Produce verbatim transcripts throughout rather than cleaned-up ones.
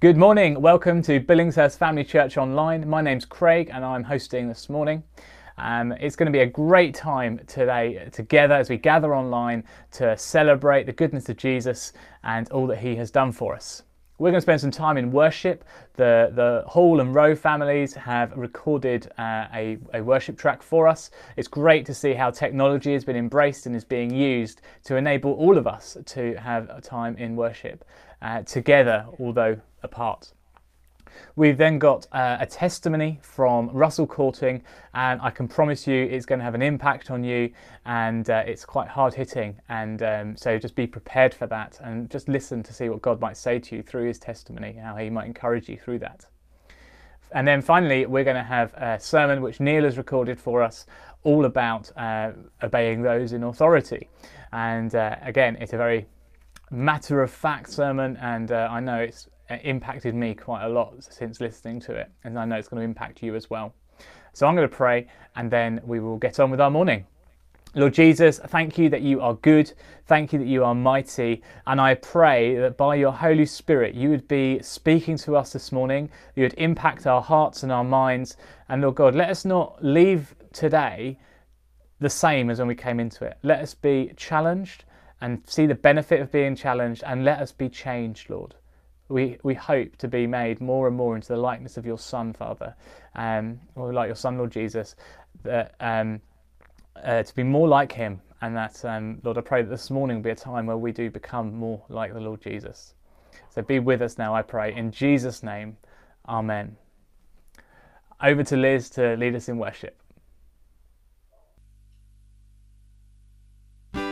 Good morning, welcome to Billingshurst Family Church Online. My name's Craig and I'm hosting this morning. Um, it's going to be a great time today together as we gather online to celebrate the goodness of Jesus and all that he has done for us. We're going to spend some time in worship. The, the Hall and Rowe families have recorded uh, a, a worship track for us. It's great to see how technology has been embraced and is being used to enable all of us to have a time in worship uh, together, although apart. We've then got uh, a testimony from Russell Courting, and I can promise you it's going to have an impact on you, and uh, it's quite hard hitting, and um, so just be prepared for that and just listen to see what God might say to you through his testimony, how he might encourage you through that. And then finally we're going to have a sermon which Neil has recorded for us, all about uh, obeying those in authority, and uh, again it's a very matter-of-fact sermon, and uh, I know it's impacted me quite a lot since listening to it, and I know it's going to impact you as well. So I'm going to pray and then we will get on with our morning. Lord Jesus, thank you that you are good, thank you that you are mighty, and I pray that by your Holy Spirit you would be speaking to us this morning, you would impact our hearts and our minds, and Lord God, let us not leave today the same as when we came into it. Let us be challenged and see the benefit of being challenged, and let us be changed, Lord. We, we hope to be made more and more into the likeness of your Son, Father, um, or like your Son, Lord Jesus, that, um, uh, to be more like him. And that, um, Lord, I pray that this morning will be a time where we do become more like the Lord Jesus. So be with us now, I pray. In Jesus' name, amen. Over to Liz to lead us in worship. Then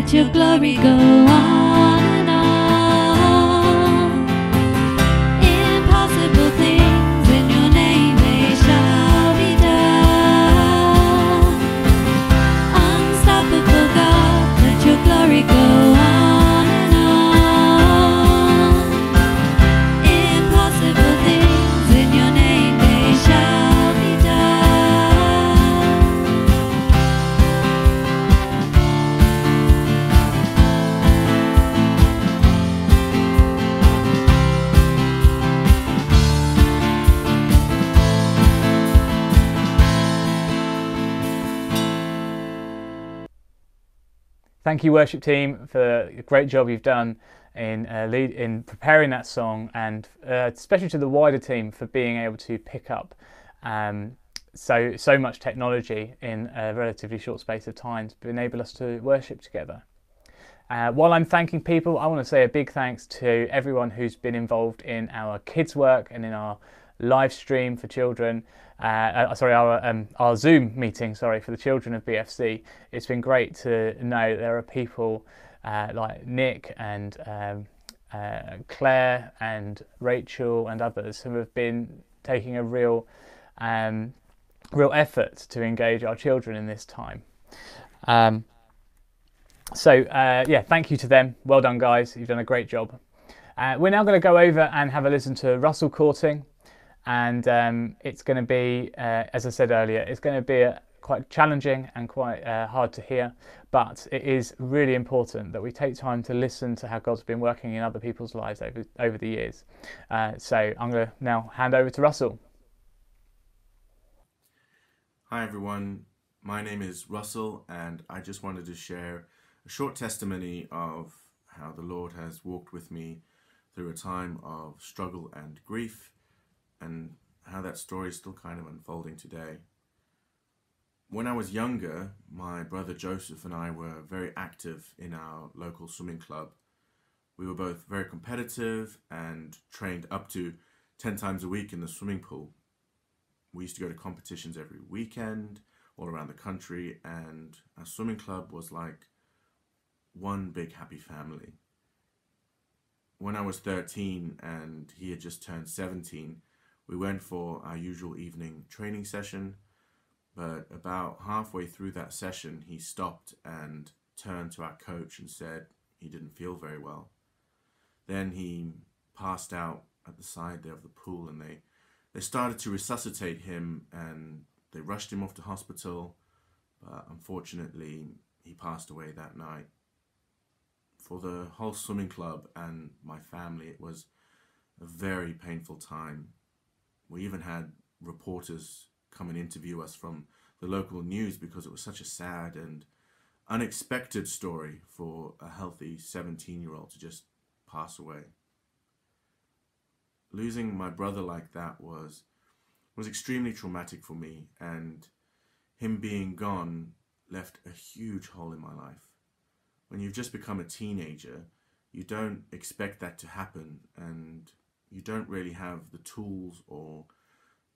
let your glory go on and on. Impossible things in your name, they shall be done. Unstoppable God, let your glory go on and on. Impossible things in your name, they shall be done. Thank you, worship team, for the great job you've done in uh, lead, in preparing that song, and uh, especially to the wider team for being able to pick up um, so so much technology in a relatively short space of time to enable us to worship together. Uh, while I'm thanking people, I want to say a big thanks to everyone who's been involved in our kids' work and in our live stream for children. Uh, uh, sorry, our um, our Zoom meeting. Sorry, for the children of B F C. It's been great to know that there are people uh, like Nick and um, uh, Claire and Rachel and others who have been taking a real, um, real effort to engage our children in this time. Um, so uh, yeah, thank you to them. Well done, guys. You've done a great job. Uh, we're now going to go over and have a listen to Russell Courting. And um, it's going to be, uh, as I said earlier, it's going to be a, quite challenging and quite uh, hard to hear, but it is really important that we take time to listen to how God's been working in other people's lives over, over the years. Uh, so I'm going to now hand over to Russell. Hi everyone, my name is Russell, and I just wanted to share a short testimony of how the Lord has walked with me through a time of struggle and grief, and how that story is still kind of unfolding today. When I was younger, my brother Joseph and I were very active in our local swimming club. We were both very competitive and trained up to ten times a week in the swimming pool. We used to go to competitions every weekend all around the country, and our swimming club was like one big happy family. When I was thirteen and he had just turned seventeen, we went for our usual evening training session, but about halfway through that session, he stopped and turned to our coach and said he didn't feel very well. Then he passed out at the side there of the pool, and they, they started to resuscitate him, and they rushed him off to hospital, but unfortunately, he passed away that night. For the whole swimming club and my family, it was a very painful time. We even had reporters come and interview us from the local news because it was such a sad and unexpected story for a healthy seventeen-year-old to just pass away. Losing my brother like that was, was extremely traumatic for me, and him being gone left a huge hole in my life. When you've just become a teenager, you don't expect that to happen, and you don't really have the tools or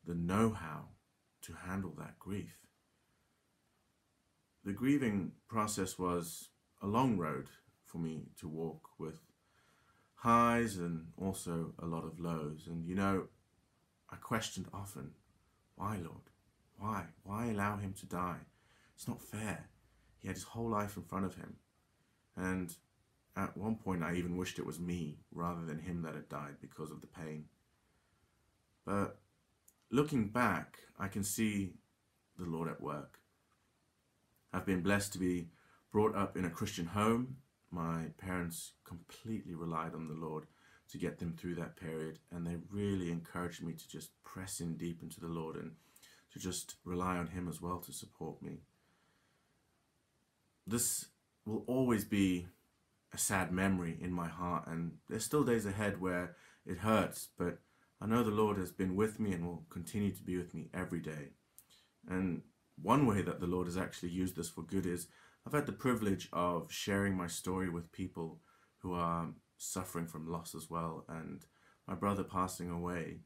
the know-how to handle that grief. The grieving process was a long road for me to walk, with highs and also a lot of lows. And you know, I questioned often, why Lord? Why? Why allow him to die? It's not fair. He had his whole life in front of him. And at one point, I even wished it was me rather than him that had died because of the pain. But looking back, I can see the Lord at work. I've been blessed to be brought up in a Christian home. My parents completely relied on the Lord to get them through that period, and they really encouraged me to just press in deep into the Lord and to just rely on him as well to support me. This will always be a sad memory in my heart, and there's still days ahead where it hurts, but I know the Lord has been with me and will continue to be with me every day. And one way that the Lord has actually used this for good is I've had the privilege of sharing my story with people who are suffering from loss as well, and my brother passing away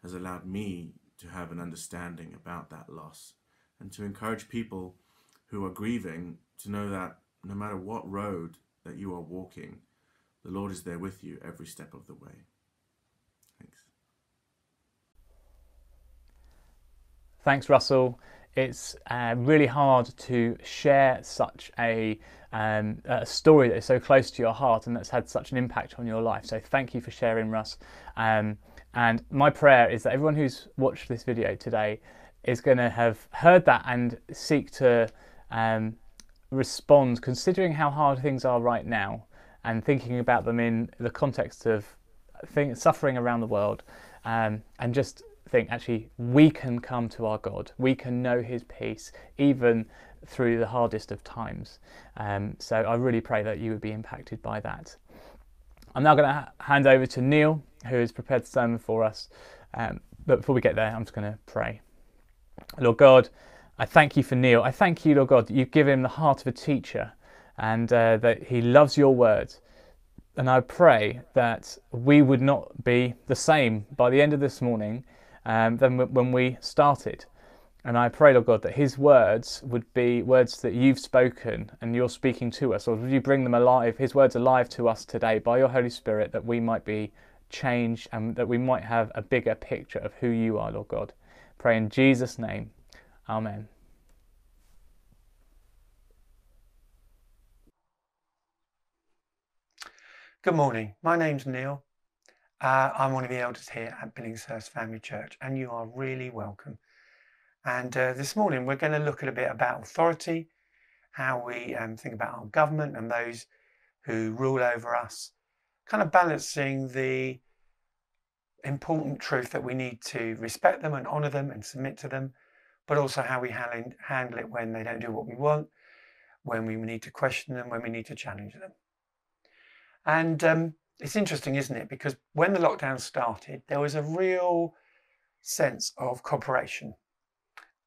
has allowed me to have an understanding about that loss and to encourage people who are grieving to know that no matter what road that you are walking, the Lord is there with you every step of the way. Thanks. Thanks, Russell. It's uh, really hard to share such a, um, a story that is so close to your heart and that's had such an impact on your life. So thank you for sharing, Russ. Um, and my prayer is that everyone who's watched this video today is going to have heard that and seek to um, respond, considering how hard things are right now and thinking about them in the context of things, suffering around the world, um, and just think, actually, we can come to our God. We can know his peace, even through the hardest of times. Um, so I really pray that you would be impacted by that. I'm now going to ha hand over to Neil, who has prepared the sermon for us. Um, but before we get there, I'm just going to pray. Lord God, I thank you for Neil. I thank you, Lord God, that you give him the heart of a teacher and uh, that he loves your word. And I pray that we would not be the same by the end of this morning Um, than when we started. And I pray, Lord God, that his words would be words that you've spoken and you're speaking to us, or would you bring them alive, his words alive to us today by your Holy Spirit, that we might be changed and that we might have a bigger picture of who you are, Lord God. Pray in Jesus' name. Amen. Good morning. My name's Neil. Uh, I'm one of the elders here at Billingshurst Family Church, and you are really welcome. And uh, this morning we're going to look at a bit about authority, how we um, think about our government and those who rule over us, kind of balancing the important truth that we need to respect them and honour them and submit to them, but also how we handle it when they don't do what we want, when we need to question them, when we need to challenge them. And um, it's interesting, isn't it? Because when the lockdown started, there was a real sense of cooperation.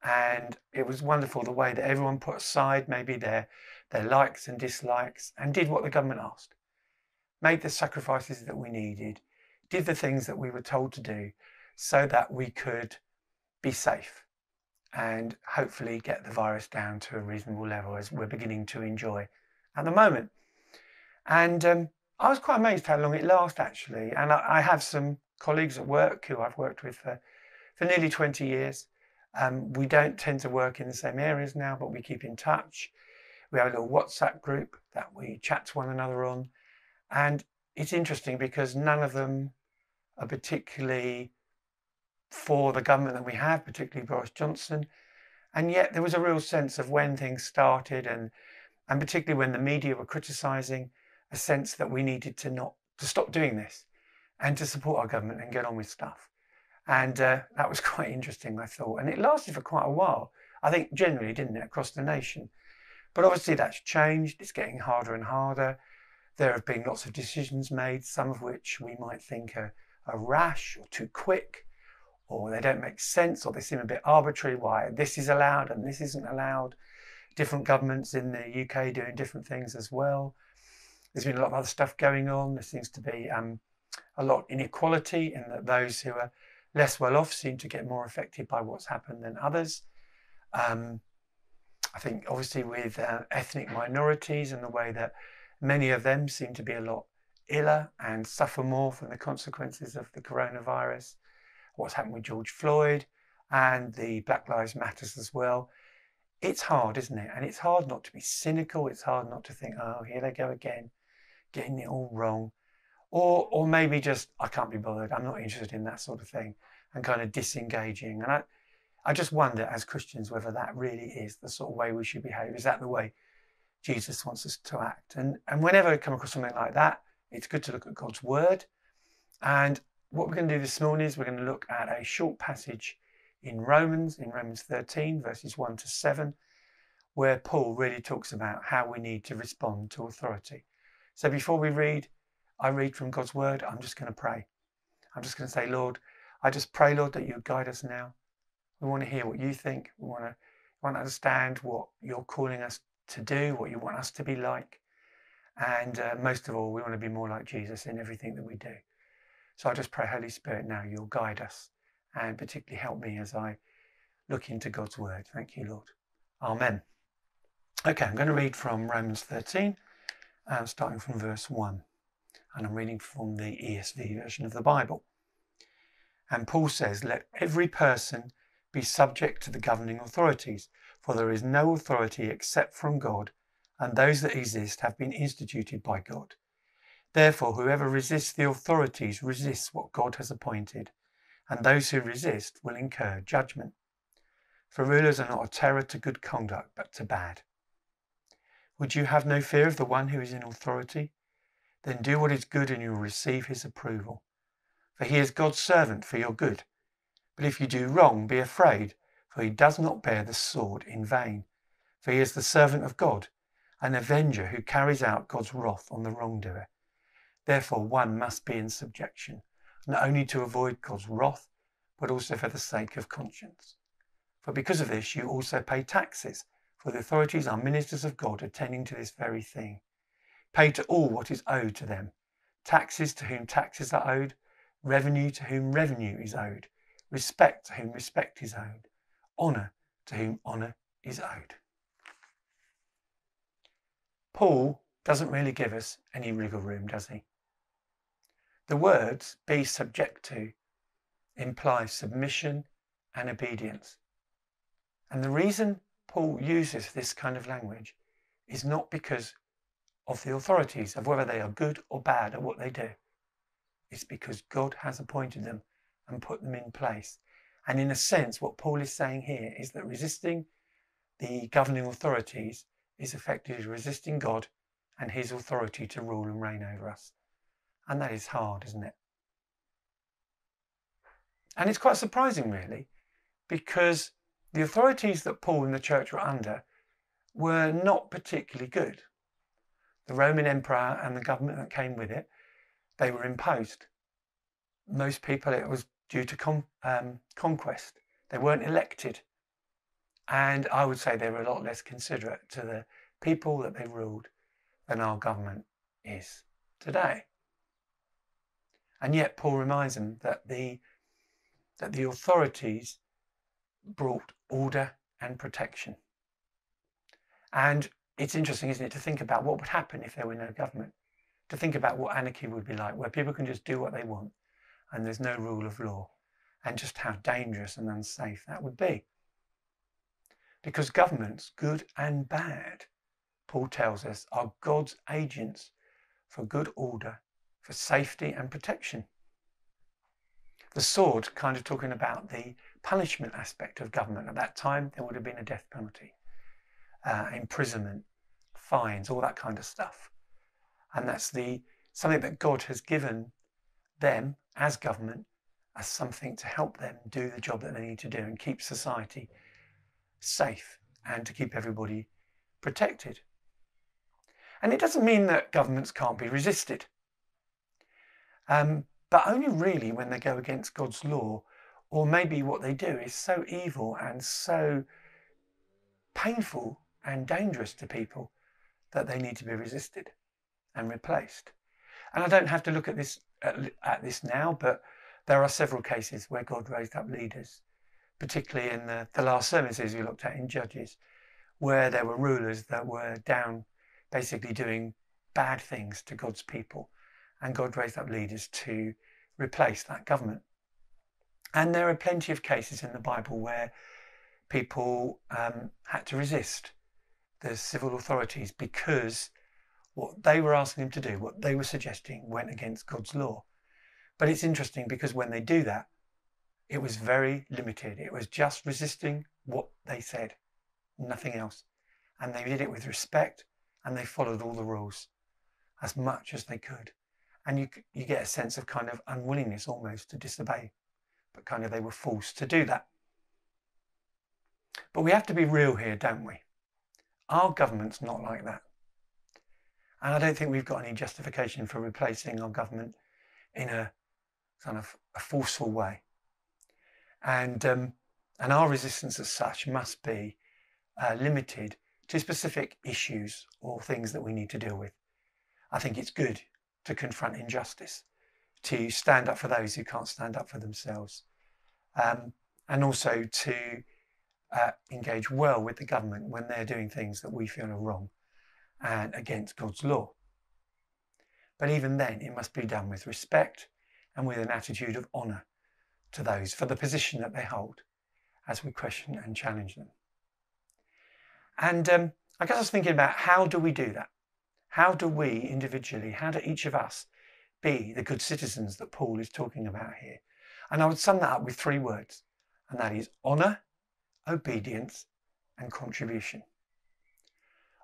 And it was wonderful the way that everyone put aside maybe their, their likes and dislikes and did what the government asked, made the sacrifices that we needed, did the things that we were told to do so that we could be safe and hopefully get the virus down to a reasonable level, as we're beginning to enjoy at the moment. And um, I was quite amazed how long it lasted, actually. And I, I have some colleagues at work who I've worked with for, for nearly twenty years. Um, we don't tend to work in the same areas now, but we keep in touch. We have a little WhatsApp group that we chat to one another on. And it's interesting because none of them are particularly for the government that we have, particularly Boris Johnson. And yet there was a real sense of when things started, and, and particularly when the media were criticising, a sense that we needed to not to stop doing this and to support our government and get on with stuff. And uh, that was quite interesting, I thought. And it lasted for quite a while, I think, generally, didn't it, across the nation. But obviously that's changed. It's getting harder and harder. There have been lots of decisions made, some of which we might think are, are rash or too quick, or they don't make sense, or they seem a bit arbitrary. Why this is allowed and this isn't allowed. Different governments in the U K doing different things as well. There's been a lot of other stuff going on. There seems to be um, a lot of inequality in that those who are less well off seem to get more affected by what's happened than others. Um, I think obviously with uh, ethnic minorities and the way that many of them seem to be a lot iller and suffer more from the consequences of the coronavirus, what's happened with George Floyd and the Black Lives Matters as well. It's hard, isn't it? And it's hard not to be cynical. It's hard not to think, oh, here they go again, getting it all wrong, or or maybe just I can't be bothered, I'm not interested in that sort of thing, and kind of disengaging. And I, I just wonder as Christians whether that really is the sort of way we should behave. Is that the way Jesus wants us to act? And and whenever I come across something like that, it's good to look at God's word. And what we're going to do this morning is we're going to look at a short passage in Romans, in Romans thirteen, verses one to seven, where Paul really talks about how we need to respond to authority. So before we read, I read from God's word, I'm just going to pray. I'm just going to say, Lord, I just pray, Lord, that you guide us now. We want to hear what you think. We want to, we want to understand what you're calling us to do, what you want us to be like. And uh, most of all, we want to be more like Jesus in everything that we do. So I just pray, Holy Spirit, now you'll guide us and particularly help me as I look into God's word. Thank you, Lord. Amen. Okay, I'm going to read from Romans thirteen, uh, starting from verse one. And I'm reading from the E S V version of the Bible. And Paul says, let every person be subject to the governing authorities, for there is no authority except from God, and those that exist have been instituted by God. Therefore, whoever resists the authorities resists what God has appointed, and those who resist will incur judgment. For rulers are not a terror to good conduct, but to bad. Would you have no fear of the one who is in authority? Then do what is good and you will receive his approval. For he is God's servant for your good. But if you do wrong, be afraid, for he does not bear the sword in vain. For he is the servant of God, an avenger who carries out God's wrath on the wrongdoer. Therefore one must be in subjection, not only to avoid God's wrath, but also for the sake of conscience. For because of this you also pay taxes, for the authorities are ministers of God attending to this very thing. Pay to all what is owed to them, taxes to whom taxes are owed, revenue to whom revenue is owed, respect to whom respect is owed, honour to whom honour is owed. Paul doesn't really give us any wriggle room, does he? The words be subject to imply submission and obedience. And the reason Paul uses this kind of language is not because of the authorities, of whether they are good or bad at what they do. It's because God has appointed them and put them in place. And in a sense, what Paul is saying here is that resisting the governing authorities is effectively resisting God and his authority to rule and reign over us. And that is hard, isn't it? And it's quite surprising, really, because the authorities that Paul and the church were under were not particularly good. The Roman Empire and the government that came with it, they were imposed. Most people, it was due to con um, conquest. They weren't elected. And I would say they were a lot less considerate to the people that they ruled than our government is today. And yet Paul reminds them that the, that the authorities brought order and protection. And it's interesting, isn't it, to think about what would happen if there were no government, to think about what anarchy would be like, where people can just do what they want and there's no rule of law, and just how dangerous and unsafe that would be. Because governments, good and bad, Paul tells us, are God's agents for good order, for safety and protection. The sword, kind of talking about the punishment aspect of government. At that time, there would have been a death penalty, uh, imprisonment, fines, all that kind of stuff. And that's the something that God has given them as government, as something to help them do the job that they need to do and keep society safe and to keep everybody protected. And it doesn't mean that governments can't be resisted, um, but only really when they go against God's law, or maybe what they do is so evil and so painful and dangerous to people that they need to be resisted and replaced. And I don't have to look at this at, at this now, but there are several cases where God raised up leaders, particularly in the, the last services we looked at in Judges, where there were rulers that were down, basically doing bad things to God's people. And God raised up leaders to replace that government. And there are plenty of cases in the Bible where people um, had to resist the civil authorities because what they were asking them to do, what they were suggesting, went against God's law. But it's interesting because when they do that, it was very limited. It was just resisting what they said, nothing else. And they did it with respect and they followed all the rules as much as they could. And you, you get a sense of kind of unwillingness almost to disobey. But kind of they were forced to do that. But we have to be real here, don't we? Our government's not like that. And I don't think we've got any justification for replacing our government in a kind of a forceful way. And, um, and our resistance as such must be uh, limited to specific issues or things that we need to deal with. I think it's good to confront injustice, to stand up for those who can't stand up for themselves, um, and also to uh, engage well with the government when they're doing things that we feel are wrong and against God's law. But even then, it must be done with respect and with an attitude of honour to those for the position that they hold as we question and challenge them. And um, I guess I was thinking about, how do we do that? How do we individually, how do each of us be the good citizens that Paul is talking about here? And I would sum that up with three words, and that is honour, obedience and contribution.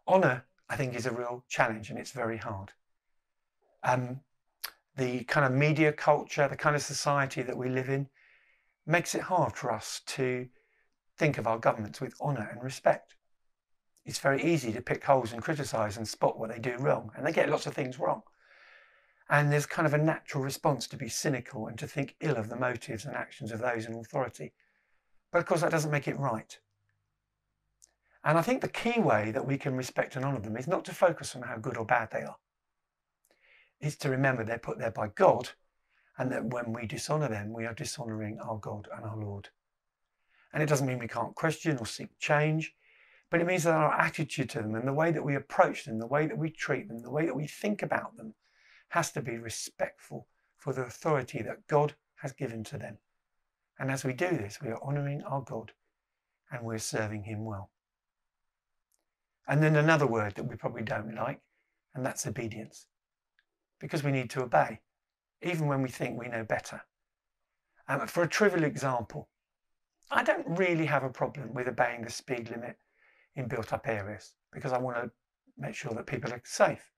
Honour, I think, is a real challenge, and it's very hard. Um, the kind of media culture, the kind of society that we live in, makes it hard for us to think of our governments with honour and respect. It's very easy to pick holes and criticise and spot what they do wrong, and they get lots of things wrong. And there's kind of a natural response to be cynical and to think ill of the motives and actions of those in authority. But of course, that doesn't make it right. And I think the key way that we can respect and honour them is not to focus on how good or bad they are. It's to remember they're put there by God, and that when we dishonour them, we are dishonouring our God and our Lord. And it doesn't mean we can't question or seek change, but it means that our attitude to them and the way that we approach them, the way that we treat them, the way that we think about them, has to be respectful for the authority that God has given to them. And as we do this, we are honouring our God and we're serving him well. And then another word that we probably don't like, and that's obedience. Because we need to obey, even when we think we know better. Um, for a trivial example, I don't really have a problem with obeying the speed limit in built-up areas, because I want to make sure that people are safe.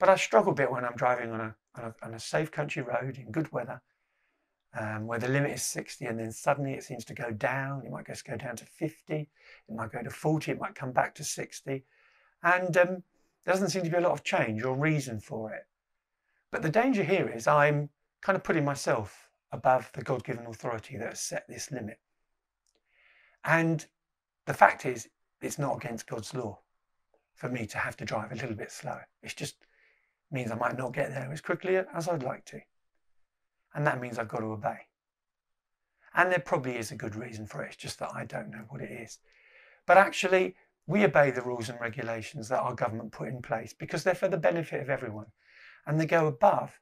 But I struggle a bit when I'm driving on a, on a, on a safe country road in good weather, um, where the limit is sixty, and then suddenly it seems to go down. It might just go down to fifty, it might go to forty, it might come back to sixty. And um, there doesn't seem to be a lot of change or reason for it. But the danger here is I'm kind of putting myself above the God-given authority that has set this limit. And the fact is, it's not against God's law for me to have to drive a little bit slower. It's just means I might not get there as quickly as I'd like to. And that means I've got to obey. And there probably is a good reason for it, it's just that I don't know what it is. But actually, we obey the rules and regulations that our government put in place because they're for the benefit of everyone. And they go above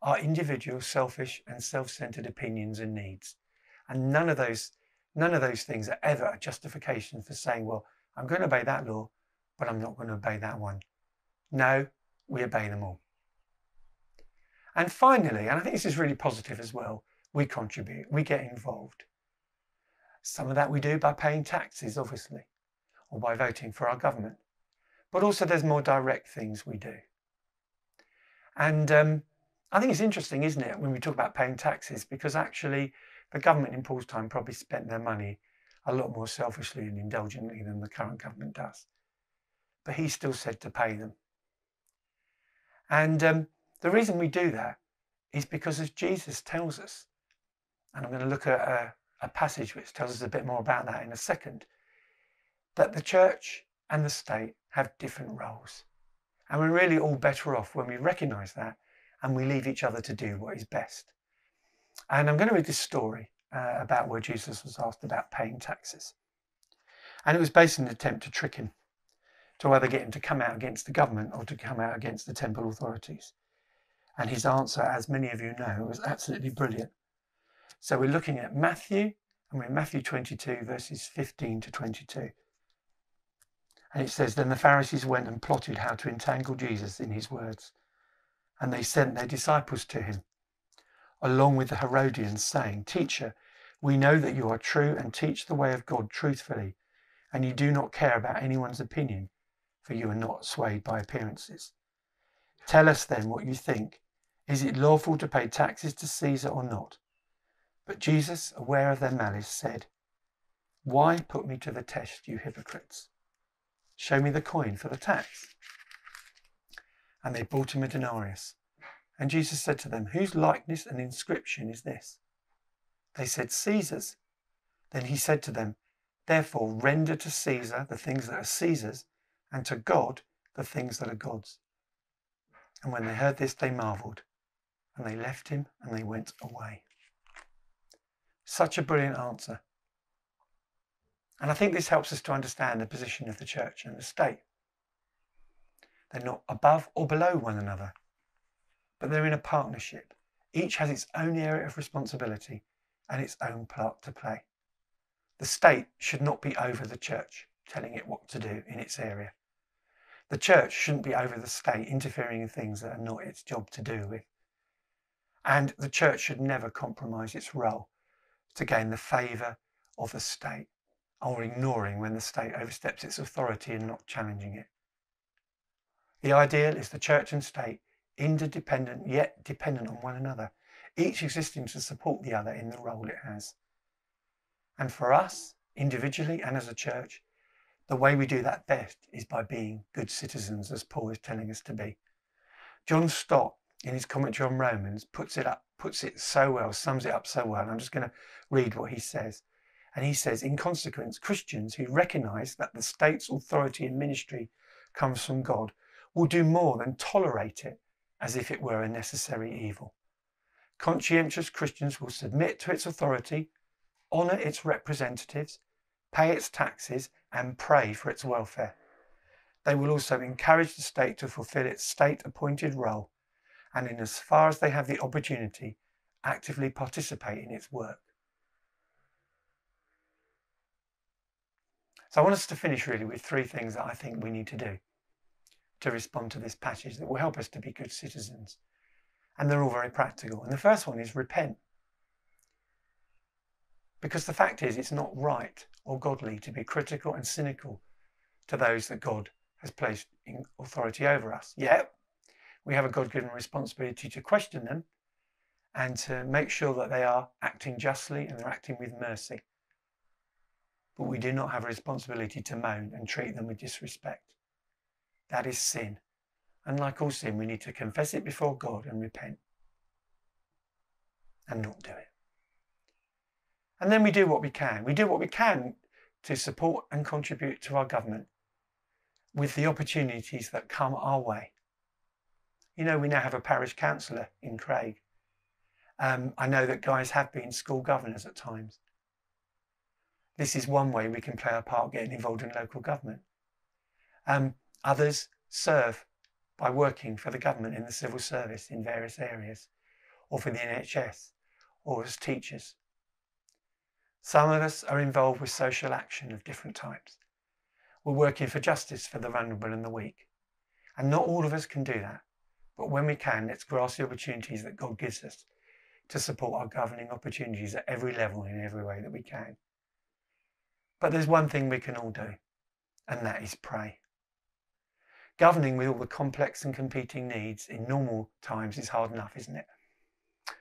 our individual selfish and self-centered opinions and needs. And none of those, none of those things are ever a justification for saying, well, I'm going to obey that law, but I'm not going to obey that one. No. We obey them all. And finally, and I think this is really positive as well, we contribute, we get involved. Some of that we do by paying taxes, obviously, or by voting for our government. But also there's more direct things we do. And um, I think it's interesting, isn't it, when we talk about paying taxes, because actually the government in Paul's time probably spent their money a lot more selfishly and indulgently than the current government does. But he still said to pay them. And um, the reason we do that is because, as Jesus tells us, and I'm going to look at a, a passage which tells us a bit more about that in a second, that the church and the state have different roles. And we're really all better off when we recognise that and we leave each other to do what is best. And I'm going to read this story uh, about where Jesus was asked about paying taxes. And it was basically an attempt to trick him, to either get him to come out against the government or to come out against the temple authorities. And his answer, as many of you know, was absolutely brilliant. So we're looking at Matthew, and we're in Matthew twenty-two, verses fifteen to twenty-two. And it says, then the Pharisees went and plotted how to entangle Jesus in his words. And they sent their disciples to him, along with the Herodians, saying, Teacher, we know that you are true and teach the way of God truthfully, and you do not care about anyone's opinion, for you are not swayed by appearances. Tell us then what you think. Is it lawful to pay taxes to Caesar or not? But Jesus, aware of their malice, said, Why put me to the test, you hypocrites? Show me the coin for the tax. And they brought him a denarius. And Jesus said to them, Whose likeness and inscription is this? They said, Caesar's. Then he said to them, Therefore render to Caesar the things that are Caesar's, and to God the things that are God's. And when they heard this, they marvelled, and they left him, and they went away. Such a brilliant answer. And I think this helps us to understand the position of the church and the state. They're not above or below one another, but they're in a partnership. Each has its own area of responsibility and its own part to play. The state should not be over the church, telling it what to do in its area. The church shouldn't be over the state, interfering in things that are not its job to do with. And the church should never compromise its role to gain the favour of the state, or ignoring when the state oversteps its authority and not challenging it. The ideal is the church and state interdependent yet dependent on one another, each existing to support the other in the role it has. And for us, individually and as a church, the way we do that best is by being good citizens, as Paul is telling us to be. John Stott, in his commentary on Romans, puts it up, puts it so well, sums it up so well, and I'm just going to read what he says. And he says, in consequence, Christians who recognise that the state's authority and ministry comes from God will do more than tolerate it as if it were a necessary evil. Conscientious Christians will submit to its authority, honour its representatives, pay its taxes, and pray for its welfare. They will also encourage the state to fulfil its state-appointed role, and in as far as they have the opportunity, actively participate in its work. So I want us to finish really with three things that I think we need to do to respond to this passage that will help us to be good citizens. And they're all very practical. And the first one is repent. Because the fact is, it's not right or godly to be critical and cynical to those that God has placed in authority over us. Yet, we have a God-given responsibility to question them and to make sure that they are acting justly and they're acting with mercy. But we do not have a responsibility to moan and treat them with disrespect. That is sin. And like all sin, we need to confess it before God and repent and not do it. And then we do what we can. We do what we can to support and contribute to our government with the opportunities that come our way. You know, we now have a parish councillor in Craig. Um, I know that guys have been school governors at times. This is one way we can play our part getting involved in local government. Um, others serve by working for the government in the civil service in various areas, or for the N H S, or as teachers. Some of us are involved with social action of different types. We're working for justice for the vulnerable and the weak. And not all of us can do that. But when we can, let's grasp the opportunities that God gives us to support our governing opportunities at every level in every way that we can. But there's one thing we can all do, and that is pray. Governing with all the complex and competing needs in normal times is hard enough, isn't it?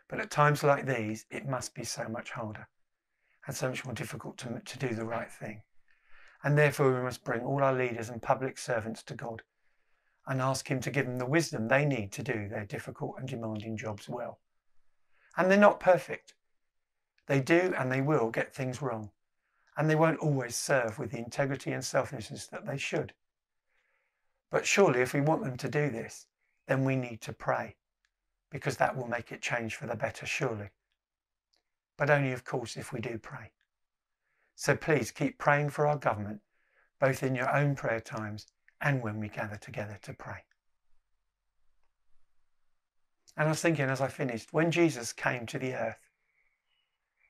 But at times like these, it must be so much harder and so much more difficult to, to do the right thing. And therefore, we must bring all our leaders and public servants to God and ask him to give them the wisdom they need to do their difficult and demanding jobs well. And they're not perfect. They do and they will get things wrong. And they won't always serve with the integrity and selflessness that they should. But surely if we want them to do this, then we need to pray, because that will make it change for the better, surely. But only, of course, if we do pray. So please keep praying for our government, both in your own prayer times and when we gather together to pray. And I was thinking as I finished, when Jesus came to the earth,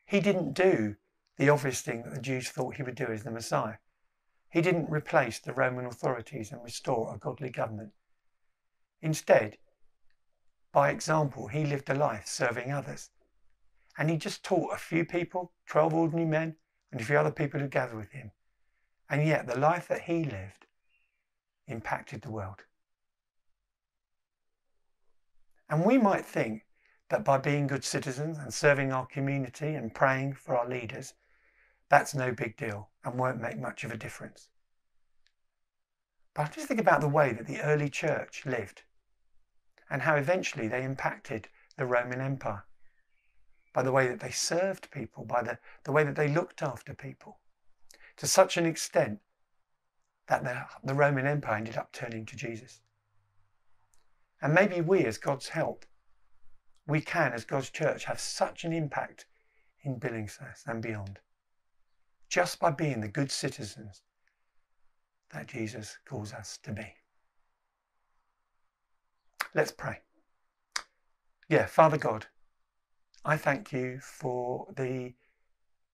he didn't do the obvious thing that the Jews thought he would do as the Messiah. He didn't replace the Roman authorities and restore a godly government. Instead, by example, he lived a life serving others. And he just taught a few people, twelve ordinary men, and a few other people who gathered with him. And yet the life that he lived impacted the world. And we might think that by being good citizens and serving our community and praying for our leaders, that's no big deal and won't make much of a difference. But just think about the way that the early church lived and how eventually they impacted the Roman Empire by the way that they served people, by the, the way that they looked after people, to such an extent that the, the Roman Empire ended up turning to Jesus. And maybe we, as God's help, we can, as God's church, have such an impact in Billingshurst and beyond. just by being the good citizens that Jesus calls us to be. Let's pray. Yeah, Father God, I thank you for the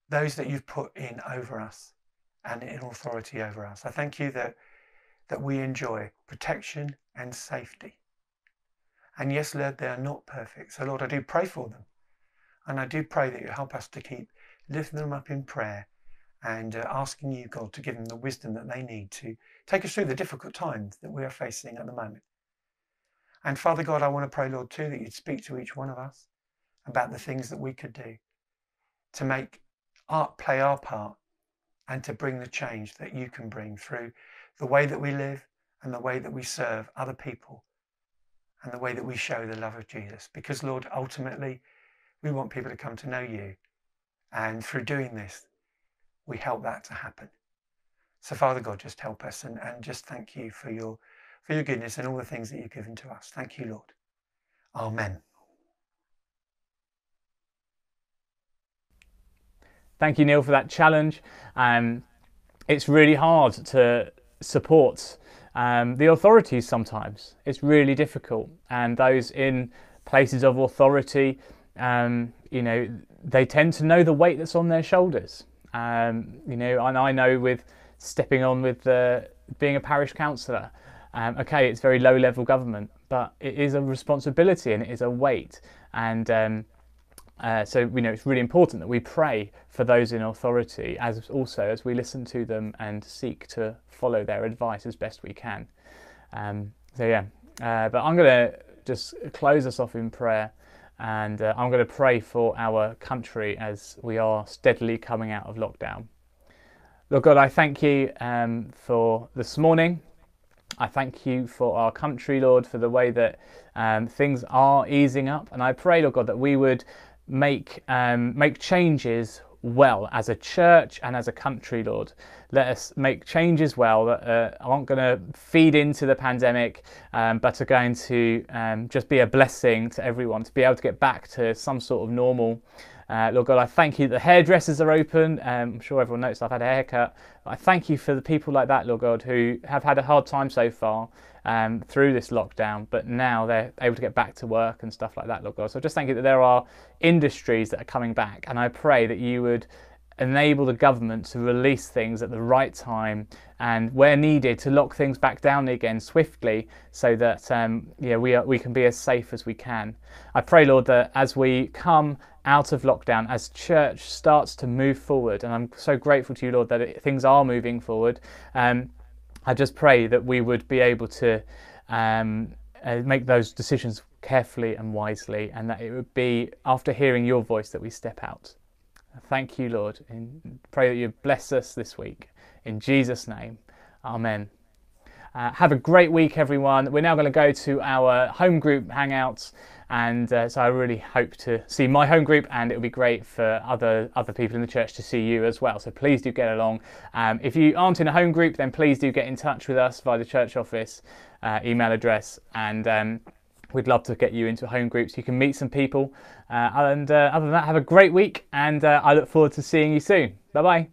those that you've put in over us and in authority over us. I thank you that, that we enjoy protection and safety. And yes, Lord, they are not perfect. So Lord, I do pray for them. And I do pray that you help us to keep lifting them up in prayer and uh, asking you, God, to give them the wisdom that they need to take us through the difficult times that we are facing at the moment. And Father God, I want to pray, Lord, too, that you'd speak to each one of us about the things that we could do to make art play our part and to bring the change that you can bring through the way that we live and the way that we serve other people and the way that we show the love of Jesus. Because, Lord, ultimately, we want people to come to know you. And through doing this, we help that to happen. So, Father God, just help us and, and just thank you for your, for your goodness and all the things that you've given to us. Thank you, Lord. Amen. Thank you, Neil, for that challenge. Um, it's really hard to support um, the authorities sometimes. It's really difficult. And those in places of authority, um, you know, they tend to know the weight that's on their shoulders. Um, you know, and I know with stepping on with uh, being a parish councillor, um, okay, it's very low level government, but it is a responsibility and it is a weight. And um, Uh, so, you know, it's really important that we pray for those in authority, as also as we listen to them and seek to follow their advice as best we can. Um, so, yeah, uh, but I'm going to just close us off in prayer, and uh, I'm going to pray for our country as we are steadily coming out of lockdown. Lord God, I thank you um, for this morning. I thank you for our country, Lord, for the way that um, things are easing up. And I pray, Lord God, that we would make um, make changes well as a church and as a country, Lord. Let us make changes well that uh, aren't going to feed into the pandemic, um, but are going to um, just be a blessing to everyone, to be able to get back to some sort of normal. Uh, Lord God, I thank you that the hairdressers are open. Um, I'm sure everyone noticed I've had a haircut. I thank you for the people like that, Lord God, who have had a hard time so far um, through this lockdown, but now they're able to get back to work and stuff like that, Lord God. So I just thank you that there are industries that are coming back, and I pray that you would enable the government to release things at the right time and, where needed, to lock things back down again swiftly, so that um, yeah, we, are, we can be as safe as we can. I pray, Lord, that as we come out of lockdown, as church starts to move forward, and I'm so grateful to you, Lord, that it, things are moving forward, um, I just pray that we would be able to um, uh, make those decisions carefully and wisely, and that it would be after hearing your voice that we step out. Thank you, Lord, and pray that you bless us this week. In Jesus' name, amen. Uh, have a great week, everyone. We're now going to go to our home group hangouts, and uh, so I really hope to see my home group, and it'll be great for other other people in the church to see you as well. So please do get along. Um, if you aren't in a home group, then please do get in touch with us via the church office uh, email address, and um, we'd love to get you into home groups. You can meet some people. Uh, and uh, other than that, have a great week, and uh, I look forward to seeing you soon. Bye-bye.